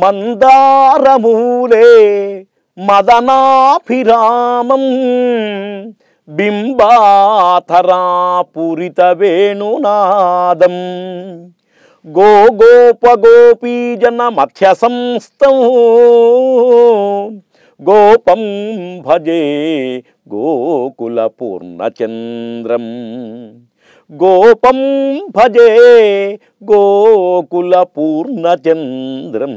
మందారమూలే మదనాభిరామం బింబాతరా పూరిత వేణునాదం గోగోపగోపీ జన మధ్య సంస్థం గోపం భజే గోకుల పూర్ణచంద్రం गोपम भजे गोकुल पूर्णचंद्रम।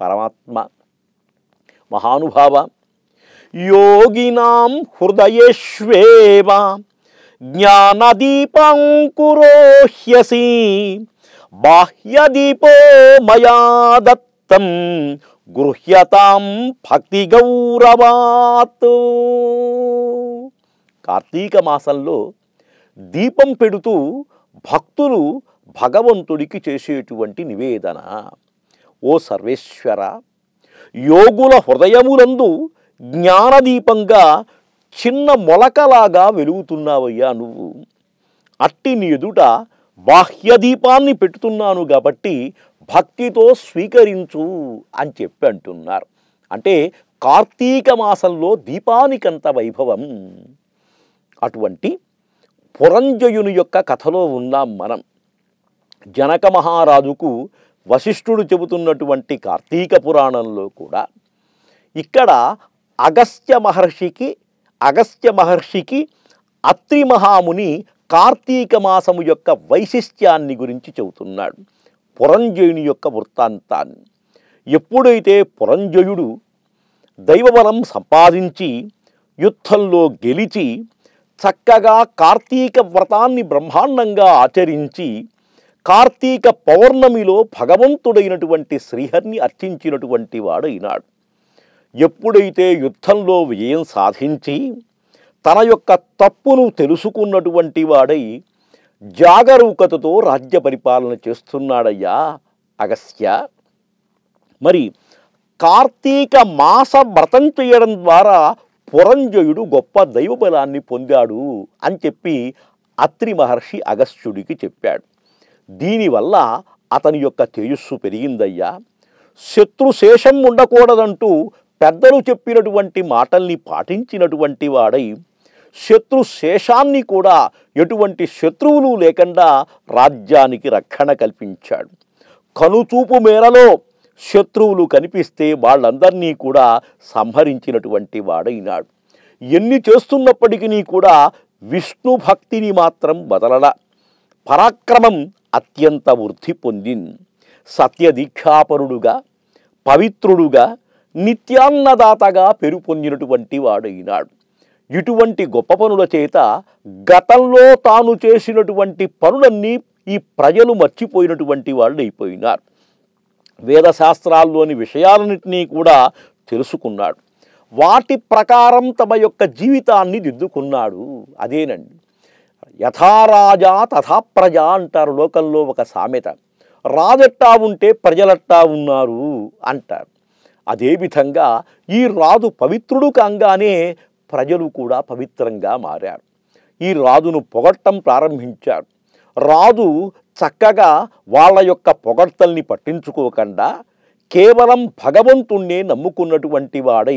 परमात्मा महानुभाव योगिनां हृदयेष्वेव ज्ञानदीपं कुरोह्यसि बाह्यदीपो मया दत्तं गृह्यतां भक्तिगौरवात्। कार्तीक मासंलो दीपं पेडुतू भक्तुलु भगवंतुडिकी चेसेटुवंटि निवेदन। ओ सर्वेश्वर योगुल हृदयमुलंदु ज्ञान दीपंगा चिन्न मोलकलागा वेलुगुतुन्नावय्या नुव्वु। अट्टि नी एदुट बाह्य दीपान्नि पेट्टुन्नानु काबट्टि भक्तितो स्वीकरिंचु अनि चेप्पि अंटुन्नारु। अंटे कार्तीक मासंलो दीपानिकंत वैभवं। అటువంటి పురంజయుని యొక్క కథలో ఉన్నాం మనం। జనక మహారాజుకు వశిష్ఠుడు చెబుతున్నటువంటి కార్తీక పురాణంలో కూడా ఇక్కడ అగస్త్య మహర్షికి అత్రి మహాముని కార్తీక మాసము యొక్క వైశిష్ట్యాన్ని గురించి చెబుతున్నాడు, పురంజయుని యొక్క వృత్తాంతాన్ని। ఎప్పుడైతే పురంజయుడు దైవబలం సంపాదించి యుద్ధంలో గెలిచి చక్కగా కార్తీక వ్రతాన్ని బ్రహ్మాండంగా ఆచరించి కార్తీక పౌర్ణమిలో భగవంతుడైనటువంటి శ్రీహరిని అర్చించినటువంటి వాడైనాడు। ఎప్పుడైతే యుద్ధంలో విజయం సాధించి తన యొక్క తప్పును తెలుసుకున్నటువంటి వాడై జాగరూకతతో రాజ్య పరిపాలన చేస్తున్నాడయ్యా అగస్త్య। మరి కార్తీక మాస వ్రతం చేయడం ద్వారా పురంజయుడు గొప్ప దైవబలాన్ని పొందాడు అని చెప్పి అత్రి మహర్షి అగస్త్యుడికి చెప్పాడు। దీనివల్ల అతని యొక్క తేజస్సు పెరిగిందయ్యా, శత్రుశేషం ఉండకూడదంటూ పెద్దలు చెప్పినటువంటి మాటల్ని పాటించినటువంటి వాడై శత్రుశేషాన్ని కూడా ఎటువంటి శత్రువులు లేకుండా రాజ్యానికి రక్షణ కల్పించాడు। కనుచూపు మేరలో శత్రువులు కనిపిస్తే వాళ్ళందరినీ కూడా సంహరించినటువంటి వాడైనాడు। ఎన్ని చేస్తున్నప్పటికీ కూడా విష్ణు భక్తిని మాత్రం వదలల, పరాక్రమం అత్యంత వృద్ధి పొందింది। సత్యదీక్షాపరుడుగా పవిత్రుడుగా నిత్యాన్నదాతగా పెరుపొందినటువంటి వాడైనాడు। ఇటువంటి గొప్ప పనుల చేత గతంలో తాను చేసినటువంటి పనులన్నీ ఈ ప్రజలు మర్చిపోయినటువంటి వాళ్ళు అయిపోయినారు। వేదశాస్త్రాల్లోని విషయాలన్నింటినీ కూడా తెలుసుకున్నాడు, వాటి ప్రకారం తమ యొక్క జీవితాన్ని దిద్దుకున్నాడు। అదేనండి యథారాజా తథా ప్రజా అంటారు లోకంలో ఒక సామెత। రాజట్టా ఉంటే ప్రజలట్టా ఉన్నారు అంటారు। అదేవిధంగా ఈ రాజు పవిత్రుడు కాగానే ప్రజలు కూడా పవిత్రంగా మారారు, ఈ రాజును పొగట్టం ప్రారంభించారు। రాజు చక్కగా వాళ్ళ యొక్క పొగడ్తల్ని పట్టించుకోకుండా కేవలం భగవంతుణ్ణే నమ్ముకున్నటువంటి వాడై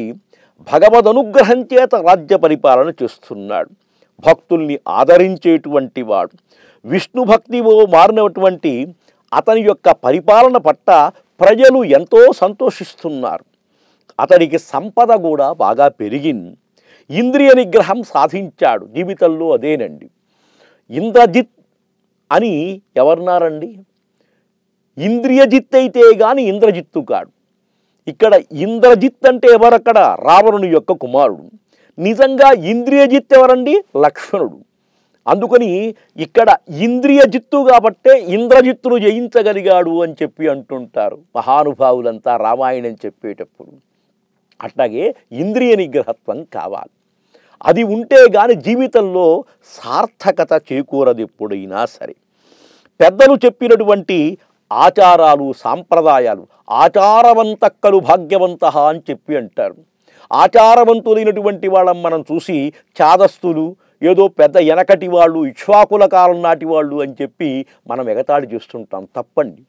భగవదనుగ్రహం చేత రాజ్య పరిపాలన చేస్తున్నాడు। భక్తుల్ని ఆదరించేటువంటి వాడు, విష్ణు భక్తిలో మారినటువంటి అతని యొక్క పరిపాలన పట్ల ప్రజలు ఎంతో సంతోషిస్తున్నారు। అతడికి సంపద కూడా బాగా పెరిగింది, ఇంద్రియ నిగ్రహం సాధించాడు జీవితంలో। అదేనండి ఇంద్రజిత్ అని ఎవర్నారండి, ఇంద్రియజిత్ అయితే కానీ ఇంద్రజిత్తు కాడు। ఇక్కడ ఇంద్రజిత్ అంటే ఎవరక్కడ, రావణుని యొక్క కుమారుడు। నిజంగా ఇంద్రియజిత్ ఎవరండి, లక్ష్మణుడు। అందుకని ఇక్కడ ఇంద్రియజిత్తు కాబట్టే ఇంద్రజిత్తును జయించగలిగాడు అని చెప్పి అంటుంటారు మహానుభావులంతా రామాయణం చెప్పేటప్పుడు। అట్లాగే ఇంద్రియ నిగ్రహత్వం కావాలి, అది ఉంటే కానీ జీవితంలో సార్థకత చేకూరదు ఎప్పుడైనా సరే। పెద్దలు చెప్పినటువంటి ఆచారాలు సాంప్రదాయాలు, ఆచారవంతక్కలు భాగ్యవంతః అని చెప్పి అంటారు। ఆచారవంతులైనటువంటి వాళ్ళం మనం చూసి చాదస్తులు, ఏదో పెద్ద వెనకటి వాళ్ళు, ఇక్ష్వాకుల కాలం నాటి వాళ్ళు అని చెప్పి మనం ఎగతాళి చేస్తుంటాం, తప్పండి।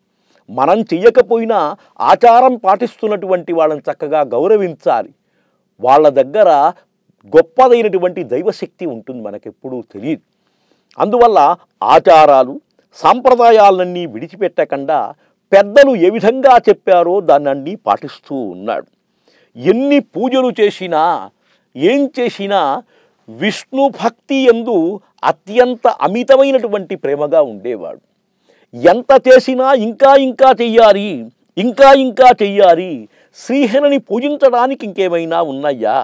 మనం చేయకపోయినా ఆచారం పాటిస్తున్నటువంటి వాళ్ళని చక్కగా గౌరవించాలి. వాళ్ళ దగ్గర గొప్పదైనటువంటి దైవశక్తి ఉంటుంది, మనకెప్పుడూ తెలియదు. అందువల్ల ఆచారాలు సాంప్రదాయాలన్నీ విడిచిపెట్టకుండా పెద్దలు ఏ విధంగా చెప్పారో దాన్ని పాటిస్తూ ఉన్నాడు. ఎన్ని పూజలు చేసినా ఏం చేసినా విష్ణు భక్తి యందు అత్యంత అమితమైనటువంటి ప్రేమగా ఉండేవాడు. ఎంత చేసినా ఇంకా ఇంకా చెయ్యాలి, ఇంకా ఇంకా చెయ్యాలి. శ్రీహరిని పూజించడానికి ఇంకేమైనా ఉన్నాయా,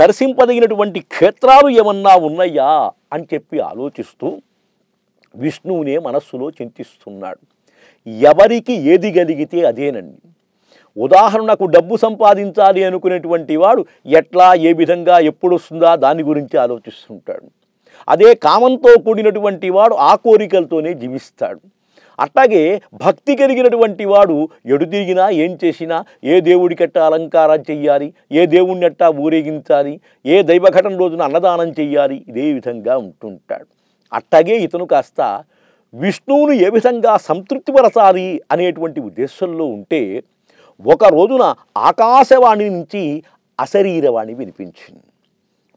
దర్శింపదగినటువంటి క్షేత్రాలు ఏమన్నా ఉన్నాయా అని చెప్పి ఆలోచిస్తూ విష్ణువునే మనస్సులో చింతిస్తున్నాడు. ఎవరికి ఏది గలిగితే అదేనండి. ఉదాహరణకు డబ్బు సంపాదించాలి అనుకునేటువంటి వాడు ఎట్లా, ఏ విధంగా, ఎప్పుడు వస్తుందా దాని గురించి ఆలోచిస్తుంటాడు. అదే కామంతో కూడినటువంటి వాడు ఆ కోరికలతోనే జీవిస్తాడు. అట్లాగే భక్తి కలిగినటువంటి వాడు ఎడు తిరిగినా ఏం చేసినా ఏ దేవుడికట్టా అలంకారం చెయ్యాలి, ఏ దేవుడిని అట్టా ఊరేగించాలి, ఏ దైవఘటన రోజున అన్నదానం చెయ్యాలి, ఇదే విధంగా ఉంటుంటాడు. అట్టాగే ఇతను కాస్త విష్ణువును ఏ విధంగా సంతృప్తిపరచాలి అనేటువంటి ఉద్దేశంలో ఉంటే ఒక రోజున ఆకాశవాణి నుంచి అశరీరవాణి వినిపించింది.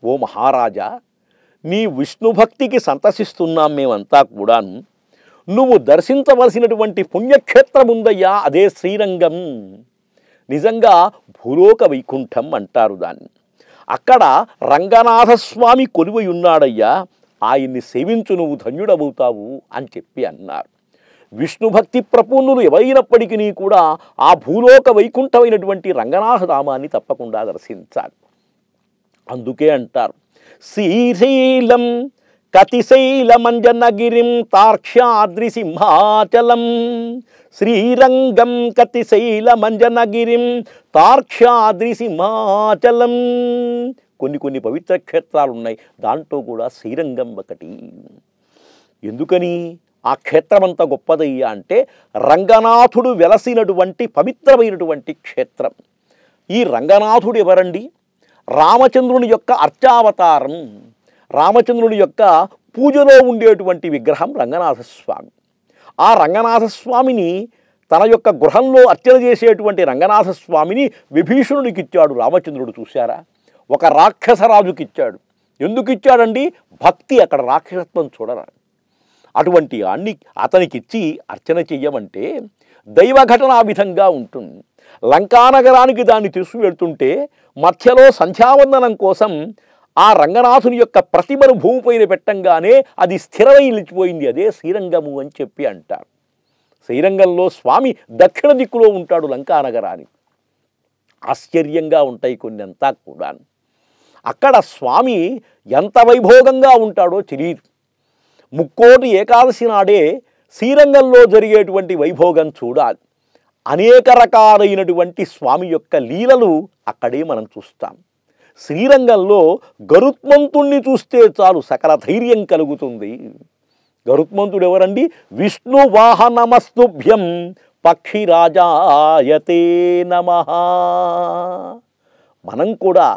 ఓ మహారాజా, నీ విష్ణుభక్తికి సంతసిస్తున్నాం మేమంతా కూడాను. నువ్వు దర్శించవలసినటువంటి పుణ్యక్షేత్రం ఉందయ్యా, అదే శ్రీరంగం. నిజంగా భూలోక వైకుంఠం అంటారు దాన్ని. అక్కడ రంగనాథస్వామి కొలువై ఉన్నాడయ్యా, ఆయన్ని సేవించు, నువ్వు ధన్యుడవుతావు అని చెప్పి అన్నారు. విష్ణుభక్తి ప్రపూర్ణులు ఎవరైనప్పటికీ కూడా ఆ భూలోక వైకుంఠమైనటువంటి రంగనాథధామాన్ని తప్పకుండా దర్శించాలి. అందుకే అంటారు, శ్రీశైలం కతిశైలమంజనగిరిం తార్క్ష్యాద్రి సింహాచలం. శ్రీరంగం కతిశైలమంజనగిరిం తార్క్ష్యాద్రి సింహాచలం. కొన్ని కొన్ని పవిత్ర క్షేత్రాలు ఉన్నాయి, దాంట్లో కూడా శ్రీరంగం ఒకటి. ఎందుకని ఆ క్షేత్రం అంత గొప్పదయ్యా అంటే రంగనాథుడు వెలసినటువంటి పవిత్రమైనటువంటి క్షేత్రం. ఈ రంగనాథుడు ఎవరండి? రామచంద్రుని యొక్క అర్చావతారం, రామచంద్రుని యొక్క పూజలో ఉండేటువంటి విగ్రహం రంగనాథస్వామి. ఆ రంగనాథస్వామిని తన యొక్క గృహంలో అర్చన చేసేటువంటి రంగనాథస్వామిని విభీషణుడికి ఇచ్చాడు రామచంద్రుడు. చూశారా, ఒక రాక్షసరాజుకి ఇచ్చాడు. ఎందుకు ఇచ్చాడండి? భక్తి, అక్కడ రాక్షసత్వం చూడరా. అటువంటి అతనికిచ్చి అర్చన చెయ్యమంటే దైవఘటన ఆ విధంగా ఉంటుంది. లంకానగరానికి దాన్ని తీసుకువెళ్తుంటే మధ్యలో సంధ్యావందనం కోసం ఆ రంగనాథుని యొక్క ప్రతిమను భూమిపైన పెట్టంగానే అది స్థిరమై నిలిచిపోయింది. అదే శ్రీరంగము అని చెప్పి అంటారు. శ్రీరంగంలో స్వామి దక్షిణ దిక్కులో ఉంటాడు లంకానగరానికి. ఆశ్చర్యంగా ఉంటాయి కొన్నంతా కూడా. అక్కడ స్వామి ఎంత వైభోగంగా ఉంటాడో తెలియదు. ముక్కోటి ఏకాదశి నాడే శ్రీరంగంలో జరిగేటువంటి వైభోగం చూడాలి. అనేక రకాలైనటువంటి స్వామి యొక్క లీలలు అక్కడే మనం చూస్తాం. శ్రీరంగంలో గరుత్మంతుణ్ణి చూస్తే చాలు సకల ధైర్యం కలుగుతుంది. గరుత్మంతుడు ఎవరండి? విష్ణు వాహనమస్తుభ్యం పక్షిరాజాయతే నమః. మనం కూడా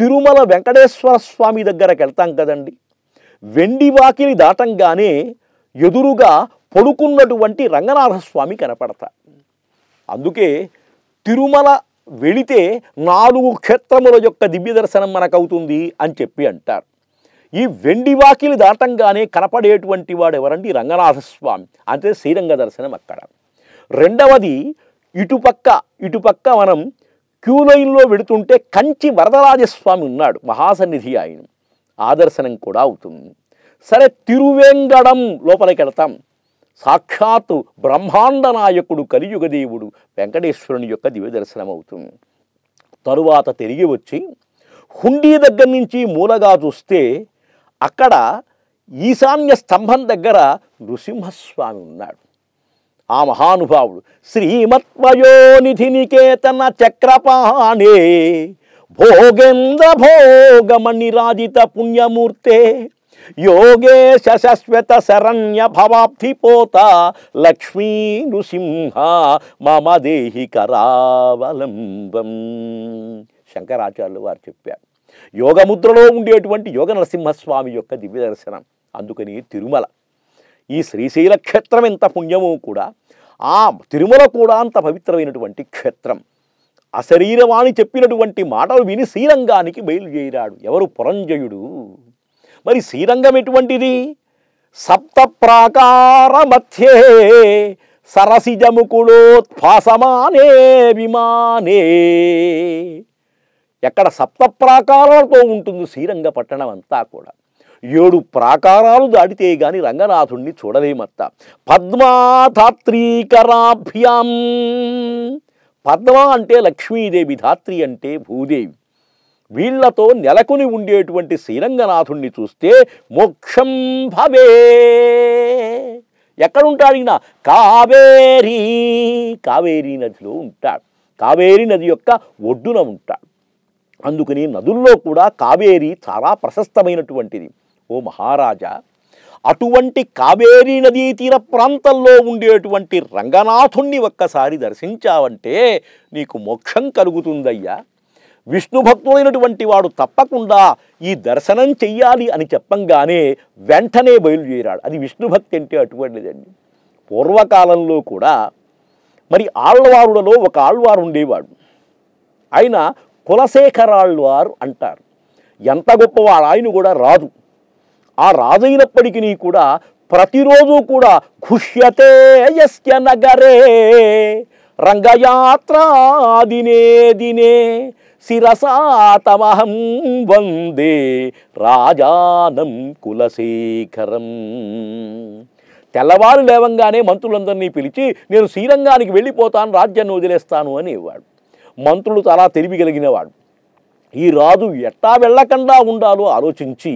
తిరుమల వెంకటేశ్వర స్వామి దగ్గరకు వెళ్తాం కదండి. వెండి వాకిని దాటంగానే ఎదురుగా పడుకున్నటువంటి రంగనాథస్వామి కనపడతాడు. అందుకే తిరుమల వెళితే 4 క్షేత్రముల యొక్క దివ్య దర్శనం మనకవుతుంది అని చెప్పి అంటారు. ఈ వెండి వాకిలి దాటంగానే కనపడేటువంటి వాడు ఎవరండి? రంగనాథస్వామి. అంటే శ్రీరంగ దర్శనం అక్కడ. రెండవది, ఇటుపక్క మనం క్యూ లైన్లో వెడుతుంటే కంచి వరదరాజస్వామి ఉన్నాడు, మహాసన్నిధి ఆయన, ఆదర్శనం కూడా అవుతుంది. సరే, తిరువేంగడం లోపలికి వెళతాం. సాక్షాత్తు బ్రహ్మాండ నాయకుడు కలియుగ దేవుడు వెంకటేశ్వరుని యొక్క దివ్య దర్శనం అవుతుంది. తరువాత తిరిగి వచ్చి హుండీ దగ్గర నుంచి మూలగా చూస్తే అక్కడ ఈశాన్య స్తంభం దగ్గర నృసింహస్వామి ఉన్నాడు. ఆ మహానుభావుడు శ్రీమత్వయోనిధి నికేతన చక్రపాణే భోగేంద్ర భోగమణి రాజిత పుణ్యమూర్తే యోగేశ శాశ్వత శరణ్య భవాబ్ధిపోత లక్ష్మీ నృసింహ మమ దేహి కరావలంబం. శంకరాచార్యులు వారు చెప్పారు, యోగముద్రలో ఉండేటువంటి యోగ నరసింహస్వామి యొక్క దివ్య దర్శనం. అందుకని తిరుమల ఈ శ్రీశైల క్షేత్రం ఎంత పుణ్యమో కూడా ఆ తిరుమల కూడా అంత పవిత్రమైనటువంటి క్షేత్రం ఆ శరీరవాణి చెప్పినటువంటి మాటలు విని శ్రీరంగానికి బయలుదేరాడు ఎవరు పురంజయుడు మరి శ్రీరంగం ఎటువంటిది సప్త ప్రాకార మధ్యే సరసిజముకులోత్ఫాసమానే విమానే ఎక్కడ సప్త ప్రాకారాలతో ఉంటుంది శ్రీరంగ పట్టణం అంతా కూడా ఏడు ప్రాకారాలు దాటితే గాని రంగనాథుణ్ణి చూడలేమత్త పద్మాధాత్రీకరాభ్యాం పద్మ అంటే లక్ష్మీదేవి ధాత్రి అంటే భూదేవి వీళ్ళతో నెలకొని ఉండేటువంటి శ్రీరంగనాథుణ్ణి చూస్తే మోక్షం భవే ఎక్కడ ఉంటాడు ఈయన కావేరీ కావేరీ నదిలో ఉంటాడు కావేరీ నది యొక్క ఒడ్డున ఉంటాడు అందుకని నదుల్లో కూడా కావేరీ చాలా ప్రశస్తమైనటువంటిది ఓ మహారాజా అటువంటి కావేరీ నదీ తీర ప్రాంతంలో ఉండేటువంటి రంగనాథుణ్ణి ఒక్కసారి దర్శించావంటే నీకు మోక్షం కలుగుతుందయ్యా విష్ణు భక్తుడైనటువంటి వాడు తప్పకుండా ఈ దర్శనం చెయ్యాలి అని చెప్పంగానే వెంటనే బయలుదేరాడు అది విష్ణు భక్తి అంటే అటువంటిదండి పూర్వకాలంలో కూడా మరి ఆళ్వారులలో ఒక ఆళ్వారు ఉండేవాడు ఆయన కులశేఖరాళ్వారు అంటారు ఎంత గొప్పవాడు ఆయన కూడా రాదు ఆ రాజైనప్పటికీ కూడా ప్రతిరోజు కూడా ఖుష్యతే యస్య నగరే రంగయాత్రాదినే దినే శిరసా తమహం వందే రాజానం కులశేఖరం తెల్లవారు లేవంగానే మంత్రులందరినీ పిలిచి నేను శ్రీరంగానికి వెళ్ళిపోతాను రాజ్యాన్ని వదిలేస్తాను అనేవాడు మంత్రులు చాలా తెలివి కలిగినవాడు ఈ రాజు ఎట్టా వెళ్ళకుండా ఉండాలో ఆలోచించి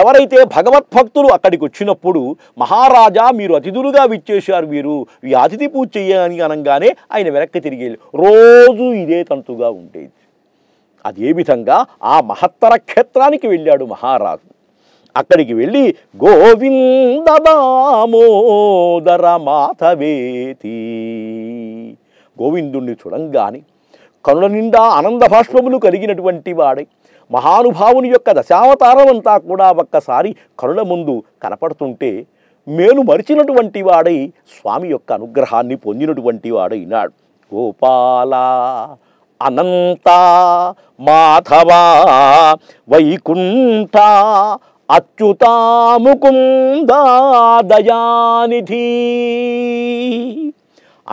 ఎవరైతే భగవద్భక్తులు అక్కడికి వచ్చినప్పుడు మహారాజా మీరు అతిథులుగా విచ్చేశారు వీరు ఈ అతిథి పూజ చేయని అనగానే ఆయన వెనక్కి తిరిగి రోజు ఇదే తంతుగా ఉండేది అదే విధంగా ఆ మహత్తర క్షేత్రానికి వెళ్ళాడు మహారాజు అక్కడికి వెళ్ళి గోవింద దామోదర మాధవేతి గోవిందుణ్ణి చూడంగాని కనుల నిండా ఆనంద భాష్పములు కలిగినటువంటి వాడై మహానుభావుని యొక్క దశావతారం అంతా కూడా ఒక్కసారి కనుల ముందు కనపడుతుంటే మేలు మరిచినటువంటి వాడై స్వామి యొక్క అనుగ్రహాన్ని పొందినటువంటి వాడైనాడు గోపాల అనంత మాధవ వైకుంఠ అచ్యుత ముకుంద దయానిధి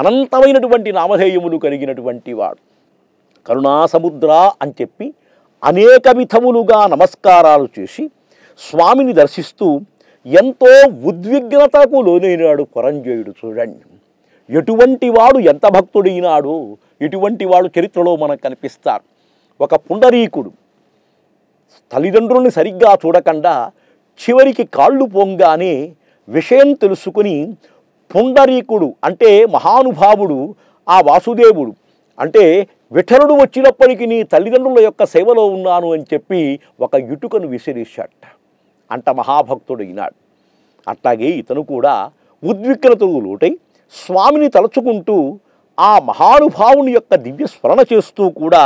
అనంతమైనటువంటి నామధేయములు కలిగినటువంటి వాడు కరుణాసముద్ర అని చెప్పి అనేక విధములుగా నమస్కారాలు చేసి స్వామిని దర్శిస్తూ ఎంతో ఉద్విగ్నతకు లోనైనాడు పురంజయుడు చూడండి ఎటువంటి వాడు ఎంత భక్తుడైనాడు ఎటువంటి వాడు చరిత్రలో మనకు కనిపిస్తారు ఒక పుండరీకుడు తల్లిదండ్రుల్ని సరిగ్గా చూడకుండా చివరికి కాళ్ళు పొంగానే విషయం తెలుసుకుని పుండరీకుడు అంటే మహానుభావుడు ఆ వాసుదేవుడు అంటే విఠలుడు వచ్చినప్పటికీ నీ తల్లిదండ్రుల యొక్క సేవలో ఉన్నాను అని చెప్పి ఒక ఇటుకను విసిరేశాట అంట మహాభక్తుడు ఈనాడు అట్లాగే ఇతను కూడా ఉద్విగ్నతకు లోటై స్వామిని తలుచుకుంటూ ఆ మహానుభావుని యొక్క దివ్య స్మరణ చేస్తూ కూడా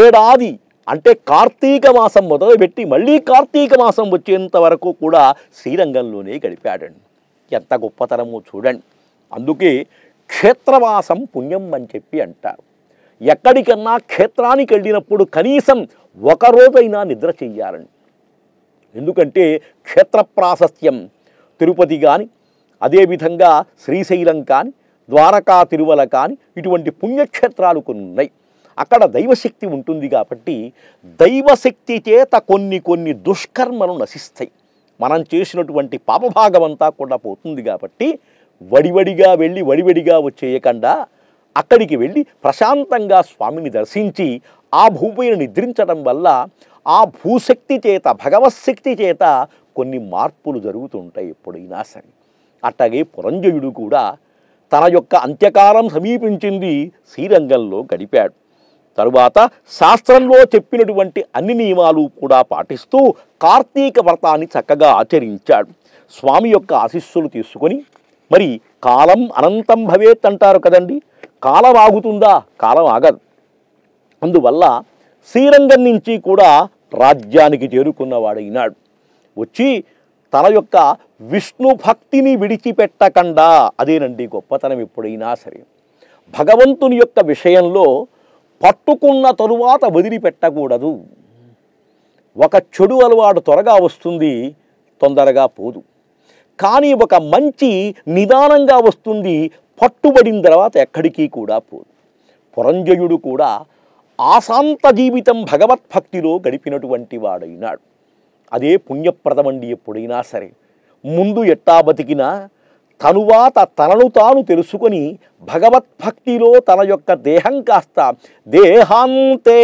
ఏడాది అంటే కార్తీక మాసం మొదలుపెట్టి మళ్ళీ కార్తీక మాసం వచ్చేంత వరకు కూడా శ్రీరంగంలోనే గడిపాడండి ఎంత గొప్పతనమో చూడండి అందుకే క్షేత్రవాసం పుణ్యం అని చెప్పి అంటారు ఎక్కడికన్నా క్షేత్రానికి వెళ్ళినప్పుడు కనీసం ఒకరోజైనా నిద్ర చెయ్యాలని ఎందుకంటే క్షేత్ర ప్రాశస్త్యం తిరుపతి కానీ అదేవిధంగా శ్రీశైలం కానీ ద్వారకా తిరుమల కానీ ఇటువంటి పుణ్యక్షేత్రాలు కొన్ని ఉన్నాయి అక్కడ దైవశక్తి ఉంటుంది కాబట్టి దైవశక్తి చేత కొన్ని కొన్ని దుష్కర్మలు నశిస్తాయి మనం చేసినటువంటి పాపభాగం అంతా కూడా పోతుంది కాబట్టి వడివడిగా వెళ్ళి వడివడిగా వచ్చేయకుండా అక్కడికి వెళ్ళి ప్రశాంతంగా స్వామిని దర్శించి ఆ భూమిని నిద్రించడం వల్ల ఆ భూశక్తి చేత భగవశక్తి చేత కొన్ని మార్పులు జరుగుతుంటాయి ఎప్పుడైనా సరే అట్లాగే పురంజయుడు కూడా తన యొక్క అంత్యకాలం సమీపించింది శ్రీరంగంలో గడిపాడు తరువాత శాస్త్రంలో చెప్పినటువంటి అన్ని నియమాలు కూడా పాటిస్తూ కార్తీక వ్రతాన్ని చక్కగా ఆచరించాడు స్వామి యొక్క ఆశీస్సులు తీసుకొని మరి కాలం అనంతం భవేత్ అంటారు కదండి కాలం ఆగుతుందా కాలం ఆగదు అందువల్ల శ్రీరంగం నుంచి కూడా రాజ్యానికి చేరుకున్నవాడు ఈనాడు వచ్చి తన యొక్క విష్ణు భక్తిని విడిచిపెట్టకుండా అదేనండి గొప్పతనం ఎప్పుడైనా సరే భగవంతుని యొక్క విషయంలో పట్టుకున్న తరువాత వదిలిపెట్టకూడదు ఒక చెడు అలవాటు త్వరగా వస్తుంది తొందరగా పోదు కానీ ఒక మంచి నిదానంగా వస్తుంది పట్టుబడిన తర్వాత ఎక్కడికి కూడా పోదు పురంజయుడు కూడా ఆశాంత జీవితం భగవత్ భక్తిలో గడిపినటువంటి వాడైనాడు అదే పుణ్యప్రదమండి ఎప్పుడైనా సరే ముందు ఎట్టా బతికినా తనువాత తనను తాను తెలుసుకొని భగవత్ భక్తిలో తన యొక్క దేహం కాస్త దేహాంతే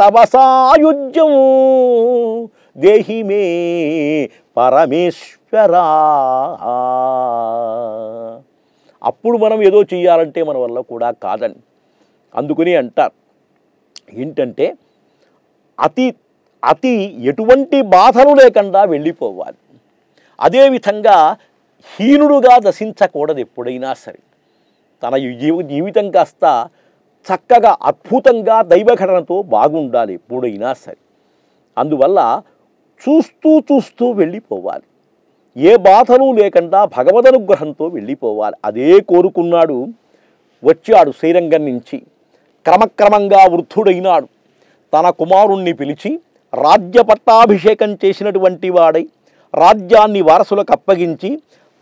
తవసాయుజ్యం దేహిమే పరమేశ్వరా అప్పుడు మనం ఏదో చేయాలంటే మన వల్ల కూడా కాదని అందుకని అంటారు ఏంటంటే అతి అతి ఎటువంటి బాధలు లేకుండా వెళ్ళిపోవాలి అదే విధంగా హీనుడుగా దశించకూడదు ఎప్పుడైనా సరే తన జీవితం కాస్త చక్కగా అద్భుతంగా దైవఘటనతో బాగుండాలి ఎప్పుడైనా సరే అందువల్ల చూస్తూ చూస్తూ వెళ్ళిపోవాలి ఏ బాధలు లేకుండా భగవద్ అనుగ్రహంతో వెళ్ళిపోవాలి అదే కోరుకున్నాడు వచ్చాడు శ్రీరంగం నుంచి క్రమక్రమంగా వృద్ధుడైనాడు తన కుమారుణ్ణి పిలిచి రాజ్య పట్టాభిషేకం చేసినటువంటి వాడై రాజ్యాన్ని వారసులకు అప్పగించి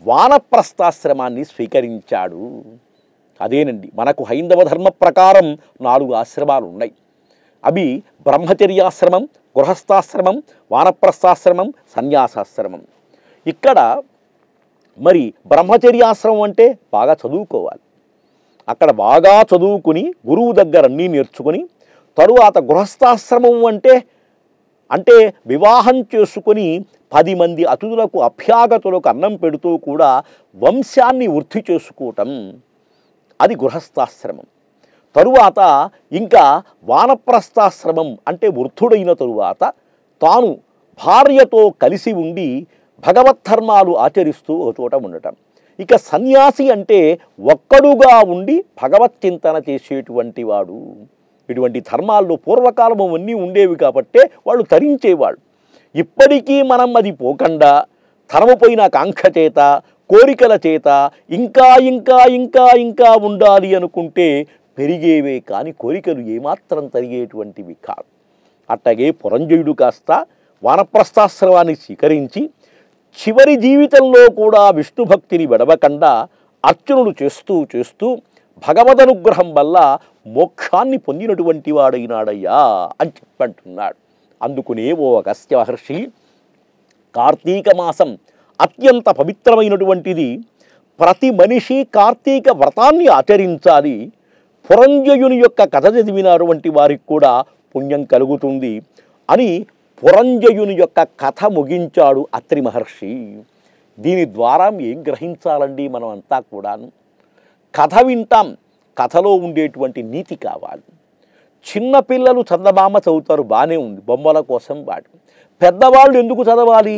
వానప్రస్థాశ్రమాన్ని స్వీకరించాడు అదేనండి మనకు హైందవ ధర్మ ప్రకారం 4 ఆశ్రమాలు ఉన్నాయి అవి బ్రహ్మచర్యాశ్రమం గృహస్థాశ్రమం వానప్రస్థాశ్రమం సన్యాసాశ్రమం ఇక్కడ మరి బ్రహ్మచర్యాశ్రమం అంటే బాగా చదువుకోవాలి అక్కడ బాగా చదువుకుని గురువు దగ్గర అన్నీ నేర్చుకుని తరువాత గృహస్థాశ్రమం అంటే అంటే వివాహం చేసుకొని 10 మంది అతిథులకు అభ్యాగతులకు అన్నం పెడుతూ కూడా వంశాన్ని వృద్ధి చేసుకోవటం అది గృహస్థాశ్రమం తరువాత ఇంకా వానప్రస్థాశ్రమం అంటే వృద్ధుడైన తరువాత తాను భార్యతో కలిసి ఉండి భగవద్ధర్మాలు ఆచరిస్తూ ఒక చోట ఉండటం ఇక సన్యాసి అంటే ఒక్కడుగా ఉండి భగవచ్చింతన చేసేటువంటి వాడు ఇటువంటి ధర్మాల్లో పూర్వకాలము అన్నీ ఉండేవి కాబట్టే వాళ్ళు తరించేవాళ్ళు ఇప్పటికీ మనం అది పోకుండా ధర్మపోయిన కాంక్ష చేత కోరికల చేత ఇంకా ఇంకా ఇంకా ఇంకా ఉండాలి అనుకుంటే పెరిగేవే కానీ కోరికలు ఏమాత్రం తరిగేటువంటివి కాదు అట్టగే పురంజయుడు కాస్త వానప్రస్థాశ్రమాన్ని స్వీకరించి చివరి జీవితంలో కూడా విష్ణు భక్తిని విడవకుండా అర్చనలు చేస్తూ చేస్తూ భగవదనుగ్రహం వల్ల మోక్షాన్ని పొందినటువంటి వాడైనాడయ్యా అని చెప్పంటున్నాడు అందుకునే ఓ అగస్త్య మహర్షి కార్తీక మాసం అత్యంత పవిత్రమైనటువంటిది ప్రతి మనిషి కార్తీక వ్రతాన్ని ఆచరించాలి పురంజయుని యొక్క కథ చదివినటువంటి వారికి కూడా పుణ్యం కలుగుతుంది అని పురంజయుని యొక్క కథ ముగించాడు అత్రి మహర్షి దీని ద్వారా ఏం గ్రహించాలండి మనం అంతా కూడాను కథ వింటాం కథలో ఉండేటువంటి నీతి కావాలి చిన్నపిల్లలు చందమామ చదువుతారు బాగానే ఉంది బొమ్మల కోసం వాడు పెద్దవాళ్ళు ఎందుకు చదవాలి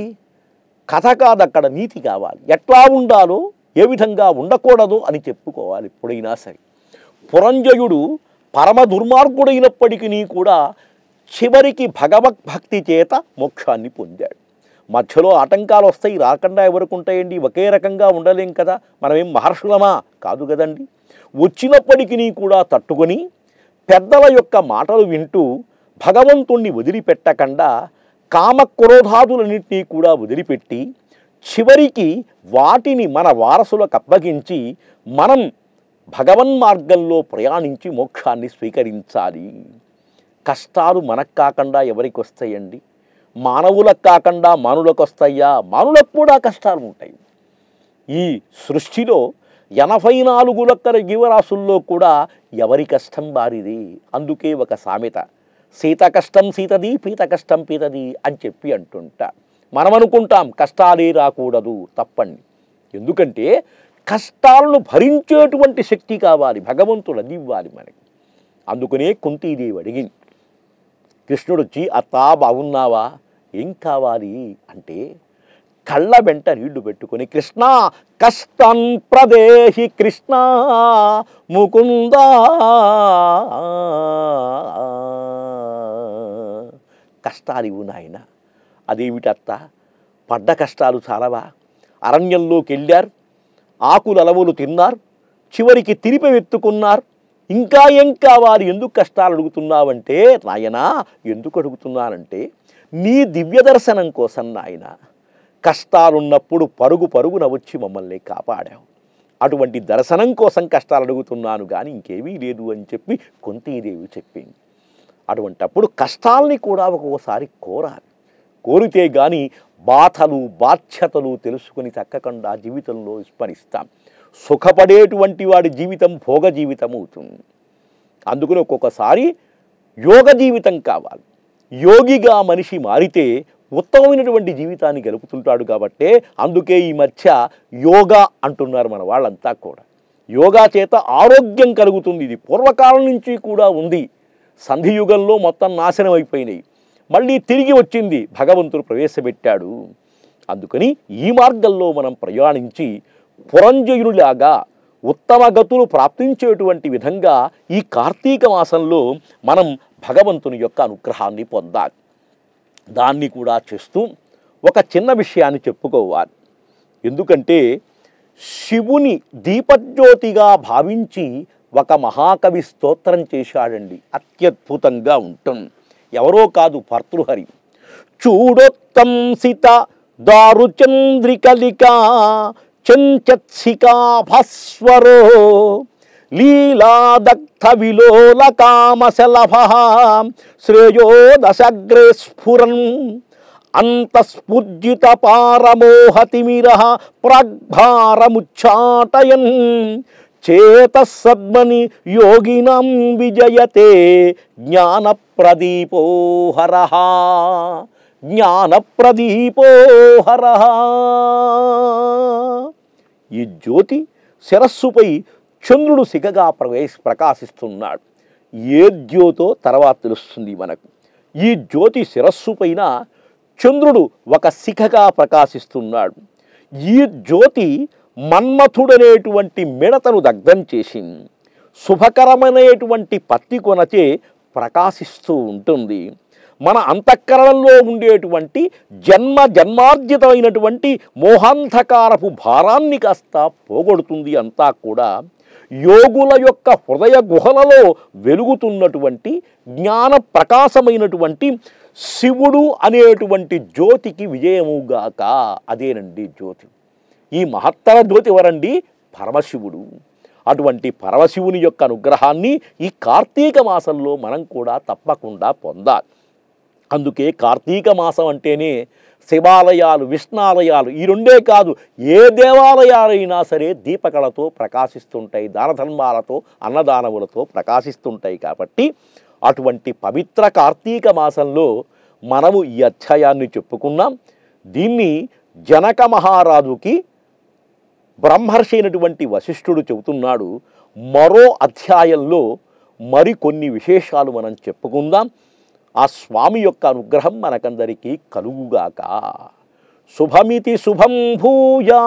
కథ కాదు అక్కడ నీతి కావాలి ఎట్లా ఉండాలో ఏ విధంగా ఉండకూడదు అని చెప్పుకోవాలి ఎప్పుడైనా సరే పురంజయుడు పరమ దుర్మార్గుడైనప్పటికీ కూడా చివరికి భగవద్భక్తి చేత మోక్షాన్ని పొందాడు మధ్యలో ఆటంకాలు వస్తాయి రాకుండా ఎవరికి ఉంటాయండి ఒకే రకంగా ఉండలేం కదా మనమేం మహర్షులమా కాదు కదండి వచ్చినప్పటికీ కూడా తట్టుకొని పెద్దల యొక్క మాటలు వింటూ భగవంతుణ్ణి వదిలిపెట్టకుండా కామక్రోధాదులన్నింటినీ కూడా వదిలిపెట్టి చివరికి వాటిని మన వారసులకు అప్పగించి మనం భగవన్మార్గంలో ప్రయాణించి మోక్షాన్ని స్వీకరించాలి కష్టాలు మనకు కాకుండా ఎవరికి వస్తాయండి మానవులకు కాకుండా మానులకు వస్తాయా మానులకు కూడా కష్టాలు ఉంటాయి ఈ సృష్టిలో 84 లక్షల జీవరాశుల్లో కూడా ఎవరి కష్టం వారిది అందుకే ఒక సామెత సీత కష్టం సీతది పీత కష్టం పీతది అని చెప్పి అంటుంటా మనం అనుకుంటాం కష్టాలే రాకూడదు తప్పండి ఎందుకంటే కష్టాలను భరించేటువంటి శక్తి కావాలి భగవంతుడు అది ఇవ్వాలి మనకి అందుకనే కుంతీదేవి అడిగింది కృష్ణుడు వచ్చి అత్తా బాగున్నావా ఏం కావాలి అంటే కళ్ళ వెంట నీళ్లు పెట్టుకొని కృష్ణ కష్టం ప్రదేహి కృష్ణ ముకుంద కష్టాలు ఇవ్వు నాయన అదేమిటత్త పడ్డ కష్టాలు చాలవా? అరణ్యంలోకి వెళ్ళారు, ఆకుల అలవలు తిన్నారు, చివరికి తిరిపెత్తుకున్నారు. ఇంకా ఏం కావాలి, ఎందుకు కష్టాలు అడుగుతున్నావంటే, నాయనా ఎందుకు అడుగుతున్నానంటే నీ దివ్య దర్శనం కోసం నాయన. కష్టాలున్నప్పుడు పరుగు పరుగున వచ్చి మమ్మల్ని కాపాడావు. అటువంటి దర్శనం కోసం కష్టాలు అడుగుతున్నాను కానీ ఇంకేమీ లేదు అని చెప్పి కుంతీదేవి చెప్పింది. అటువంటప్పుడు కష్టాలని కూడా ఒక్కోసారి కోరాలి. కోరితే కానీ బాధలు బాధ్యతలు తెలుసుకుని తక్కకుండా జీవితంలో విస్మరిస్తాం. సుఖపడేటువంటి వాడి జీవితం భోగ జీవితం అవుతుంది. అందుకని ఒక్కొక్కసారి యోగ జీవితం కావాలి. యోగిగా మనిషి మారితే ఉత్తమమైనటువంటి జీవితాన్ని గెలుపుతుంటాడు. కాబట్టి అందుకే ఈ మధ్య యోగా అంటున్నారు మన వాళ్ళంతా కూడా. యోగా చేత ఆరోగ్యం కలుగుతుంది. ఇది పూర్వకాలం నుంచి కూడా ఉంది. సంధియుగంలో మొత్తం నాశనం అయిపోయినాయి, మళ్ళీ తిరిగి వచ్చింది, భగవంతుడు ప్రవేశపెట్టాడు. అందుకని ఈ మార్గంలో మనం ప్రయాణించి పురంజయునిలాగా ఉత్తమ గతులు ప్రాప్తించేటువంటి విధంగా ఈ కార్తీక మాసంలో మనం భగవంతుని యొక్క అనుగ్రహాన్ని పొందాలి. దాన్ని కూడా చేస్తూ ఒక చిన్న విషయాన్ని చెప్పుకోవాలి. ఎందుకంటే శివుని దీపజ్యోతిగా భావించి ఒక మహాకవి స్తోత్రం చేశాడండి, అత్యద్భుతంగా ఉంటుంది. ఎవరో కాదు, భర్తృహరి. చూడొత్తంసిత దారుచంద్రికలిక చంచత్సికా భాస్వరో లీలాదగ్ధ విలోల కామశలభ శ్రేయో దశగ్రే స్ఫురన్ అంతఃస్ఫుర్జిత పారమోహతిమిర ప్రాగ్భారముచ్ఛాటయన్ చేతసద్మని యోగినం విజయతే జ్ఞానప్రదీపో హరః జ్ఞానప్రదీపో హరః. ఈ జ్యోతి శిరస్సుపై చంద్రుడు సిగగా ప్రకాశిస్తున్నాడు. ఏ జ్యోతో తర్వాత తెలుస్తుంది మనకు. ఈ జ్యోతి శిరస్సు పైన చంద్రుడు ఒక సిగగా ప్రకాశిస్తున్నాడు. ఈ జ్యోతి మన్మథుడనేటువంటి మిడతను దగ్ధం చేసింది. శుభకరమైనటువంటి పత్తి కొనచే ప్రకాశిస్తూ ఉంటుంది. మన అంతఃకరణంలో ఉండేటువంటి జన్మ జన్మార్జితమైనటువంటి మోహాంధకారపు భారాన్ని కాస్త పోగొడుతుంది. అంతా కూడా యోగుల యొక్క హృదయ గుహలలో వెలుగుతున్నటువంటి జ్ఞాన ప్రకాశమైనటువంటి శివుడు అనేటువంటి జ్యోతికి విజయముగాక. అదేనండి జ్యోతి. ఈ మహత్తర జ్యోతి ఎవరండి? పరమశివుడు. అటువంటి పరమశివుని యొక్క అనుగ్రహాన్ని ఈ కార్తీక మాసంలో మనం కూడా తప్పకుండా పొందాలి. అందుకే కార్తీక మాసం అంటేనే శివాలయాలు, విష్ణాలయాలు, ఈ రెండే కాదు ఏ దేవాలయాలైనా సరే దీపకళతో ప్రకాశిస్తుంటాయి, దానధర్మాలతో అన్నదానములతో ప్రకాశిస్తుంటాయి. కాబట్టి అటువంటి పవిత్ర కార్తీక మాసంలో మనము ఈ అధ్యాయాన్ని చెప్పుకున్నాం. దీన్ని జనక మహారాజుకి బ్రహ్మర్షి అయినటువంటి వశిష్ఠుడు చెబుతున్నాడు. మరో అధ్యాయంలో మరికొన్ని విశేషాలు మనం చెప్పుకుందాం. ఆ స్వామి యొక్క అనుగ్రహం మనకందరికీ కలుగుగాక. శుభమితి శుభం భూయా.